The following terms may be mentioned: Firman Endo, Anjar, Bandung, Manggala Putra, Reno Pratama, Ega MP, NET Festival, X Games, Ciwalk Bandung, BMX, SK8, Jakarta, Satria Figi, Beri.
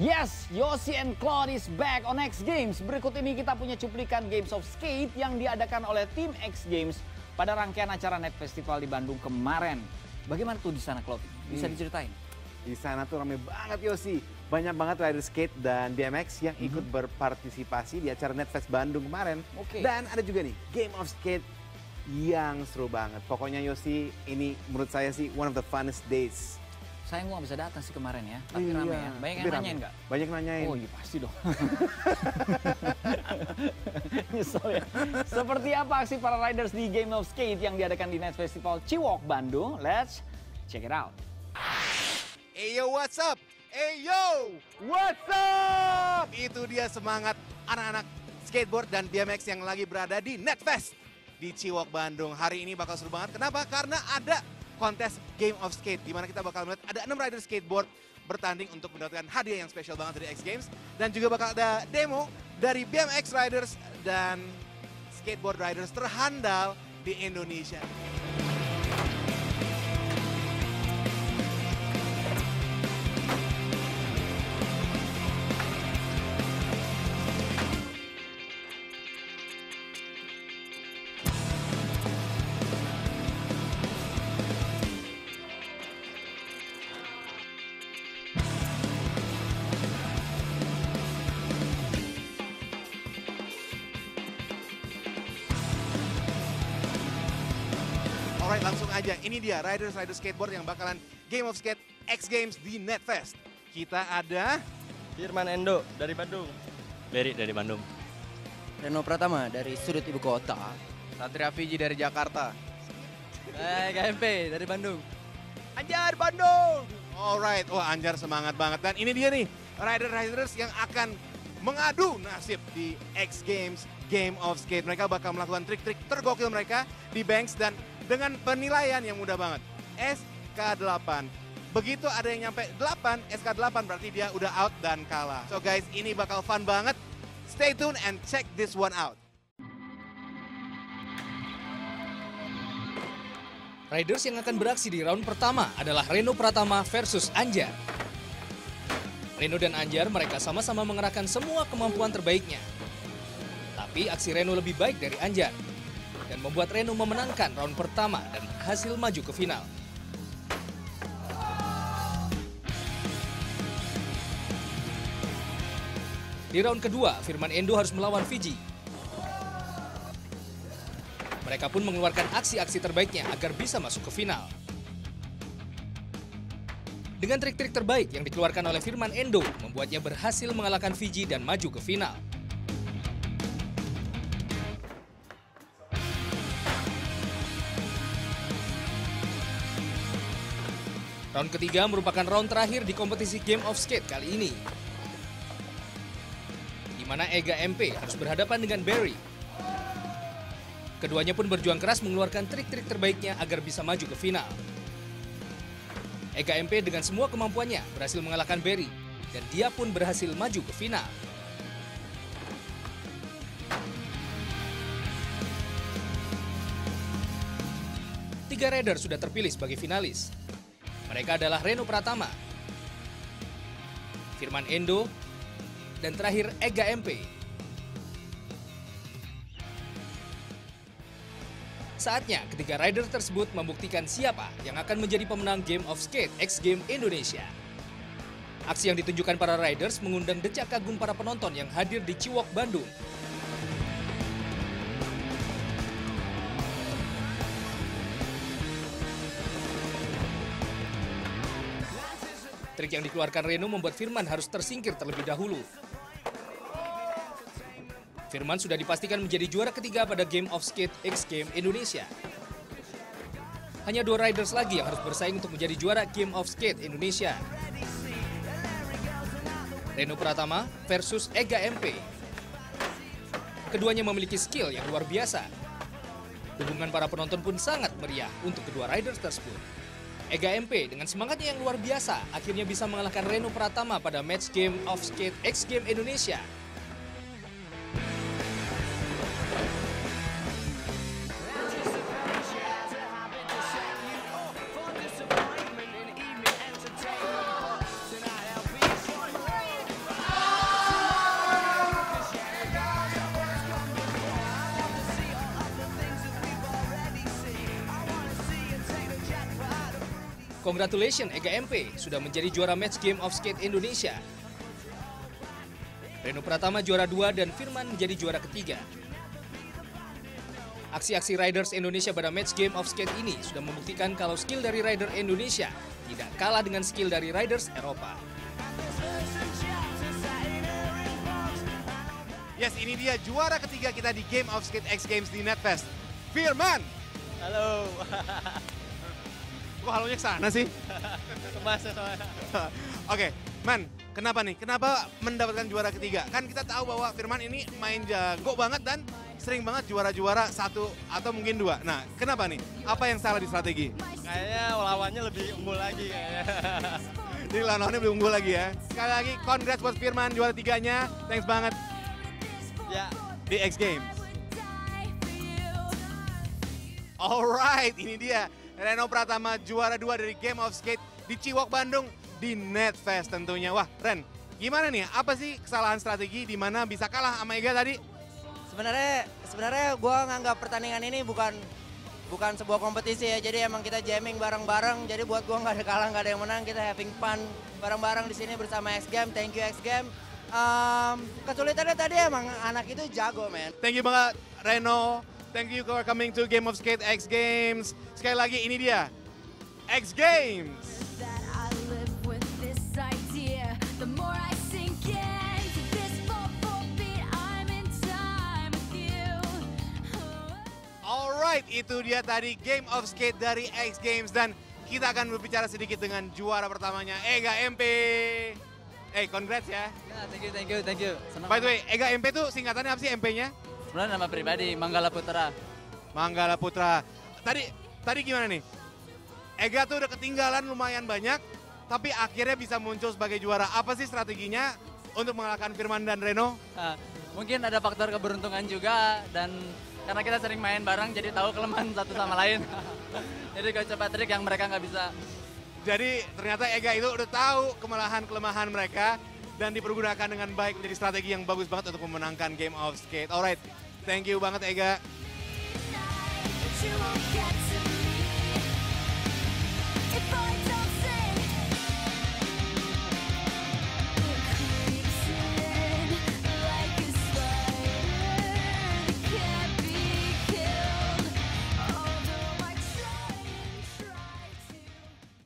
Yes, Yosi and Claude is back on X Games. Berikut ini kita punya cuplikan Games of Skate yang diadakan oleh tim X Games pada rangkaian acara NET Festival di Bandung kemarin. Bagaimana tuh di sana, Claude? Bisa diceritain? Di sana tuh ramai banget, Yosi. Banyak banget rider skate dan BMX yang ikut berpartisipasi di acara NET Fest Bandung kemarin. Dan ada juga nih, Game of Skate yang seru banget. Pokoknya, Yosi, ini menurut saya sih one of the funnest days. Sayang gue gak bisa datang sih kemarin ya, tapi rame ya. Banyak yang nanyain nggak? Banyak nanyain. Oh iya pasti dong. Nyesel ya. Seperti apa aksi para riders di Game of Skate yang diadakan di NET Festival Ciwalk Bandung? Let's check it out. Ayo what's up? Ayo what's up? Itu dia semangat anak-anak skateboard dan BMX yang lagi berada di NET Fest di Ciwalk Bandung. Hari ini bakal seru banget. Kenapa? Karena ada kontes Game of Skate, di mana kita bakal melihat ada 6 rider skateboard bertanding untuk mendapatkan hadiah yang spesial banget dari X Games. Dan juga bakal ada demo dari BMX riders dan skateboard riders terhandal di Indonesia. Alright, langsung aja. Ini dia rider skateboard yang bakalan Game of Skate X Games di NET Fest. Kita ada Firman Endo dari Bandung, Beri dari Bandung, Reno Pratama dari sudut ibu kota, Satria Figi dari Jakarta, Ega MP dari Bandung, Anjar Bandung. Alright, wah Anjar semangat banget. Dan ini dia nih rider-riders yang akan mengadu nasib di X Games Game of Skate. Mereka bakal melakukan trik-trik tergokil mereka di banks dan dengan penilaian yang mudah banget, SK8. Begitu ada yang nyampe 8, SK8 berarti dia udah out dan kalah. So guys, ini bakal fun banget. Stay tuned and check this one out. Riders yang akan beraksi di round pertama adalah Reno Pratama versus Anjar. Reno dan Anjar mereka sama-sama mengerahkan semua kemampuan terbaiknya. Tapi aksi Reno lebih baik dari Anjar dan membuat Reno memenangkan round pertama dan berhasil maju ke final. Di round kedua, Firman Endo harus melawan Fiji. Mereka pun mengeluarkan aksi-aksi terbaiknya agar bisa masuk ke final. Dengan trik-trik terbaik yang dikeluarkan oleh Firman Endo, membuatnya berhasil mengalahkan Fiji dan maju ke final. Round ketiga merupakan round terakhir di kompetisi Game of Skate kali ini, di mana Ega MP harus berhadapan dengan Beri. Keduanya pun berjuang keras mengeluarkan trik-trik terbaiknya agar bisa maju ke final. Ega MP dengan semua kemampuannya berhasil mengalahkan Beri dan dia pun berhasil maju ke final. Tiga rider sudah terpilih sebagai finalis. Mereka adalah Reno Pratama, Firman Endo, dan terakhir Ega MP. Saatnya ketiga rider tersebut membuktikan siapa yang akan menjadi pemenang Game of Skate X Games Indonesia. Aksi yang ditunjukkan para riders mengundang decak kagum para penonton yang hadir di Ciwalk Bandung. Trik yang dikeluarkan Reno membuat Firman harus tersingkir terlebih dahulu. Firman sudah dipastikan menjadi juara ketiga pada Game of Skate X Games Indonesia. Hanya 2 riders lagi yang harus bersaing untuk menjadi juara Game of Skate Indonesia. Reno Pratama versus Ega MP. Keduanya memiliki skill yang luar biasa. Dukungan para penonton pun sangat meriah untuk kedua riders tersebut. Ega MP dengan semangatnya yang luar biasa akhirnya bisa mengalahkan Reno Pratama pada match Game of Skate X Games Indonesia. Congratulations Ega MP sudah menjadi juara Match Game of Skate Indonesia. Reno Pratama juara 2 dan Firman menjadi juara ketiga. Aksi-aksi riders Indonesia pada Match Game of Skate ini sudah membuktikan kalau skill dari rider Indonesia tidak kalah dengan skill dari riders Eropa. Yes, ini dia juara ketiga kita di Game of Skate X Games di NetFest. Firman! Halo. Kok halunya kesana sih? Kemas soalnya. Oke, Man, kenapa nih? Kenapa mendapatkan juara ketiga? Kan kita tahu bahwa Firman ini main jago banget dan sering banget juara-juara satu atau mungkin dua. Nah, kenapa nih? Apa yang salah di strategi? Kayaknya lawannya lebih unggul lagi kayaknya. Jadi lawannya lebih unggul lagi ya. Sekali lagi, congrats buat Firman juara tiganya. Thanks banget. Ya, di X Games. Alright, ini dia Reno Pratama juara 2 dari Game of Skate di Ciwalk Bandung di NET Fest tentunya. Wah, Ren, gimana nih? Apa sih kesalahan strategi di mana bisa kalah sama Ega tadi? Sebenarnya gue nganggap pertandingan ini bukan sebuah kompetisi ya. Jadi emang kita jamming bareng-bareng. Jadi buat gue nggak ada kalah, nggak ada yang menang. Kita having fun bareng-bareng di sini bersama X Games. Thank you X Games. Kesulitannya tadi emang anak itu jago, man. Thank you banget, Reno. Thank you for coming to Game of Skate X Games. Sekali lagi ini dia, X Games. Alright, itu dia tadi Game of Skate dari X Games. Dan kita akan berbicara sedikit dengan juara pertamanya, Ega MP. Congrats ya. Thank you. Senang. By the way, Ega MP tuh singkatannya apa sih MP-nya? Sebenarnya nama pribadi, Manggala Putra. Tadi gimana nih? Ega tuh udah ketinggalan lumayan banyak, tapi akhirnya bisa muncul sebagai juara. Apa sih strateginya untuk mengalahkan Firman dan Reno? Mungkin ada faktor keberuntungan juga, dan karena kita sering main bareng, jadi tahu kelemahan satu sama lain. Jadi gue coba trik yang mereka nggak bisa. Jadi ternyata Ega itu udah tahu kelemahan mereka, dan dipergunakan dengan baik menjadi strategi yang bagus banget untuk memenangkan Game of Skate. Alright. Thank you banget Ega.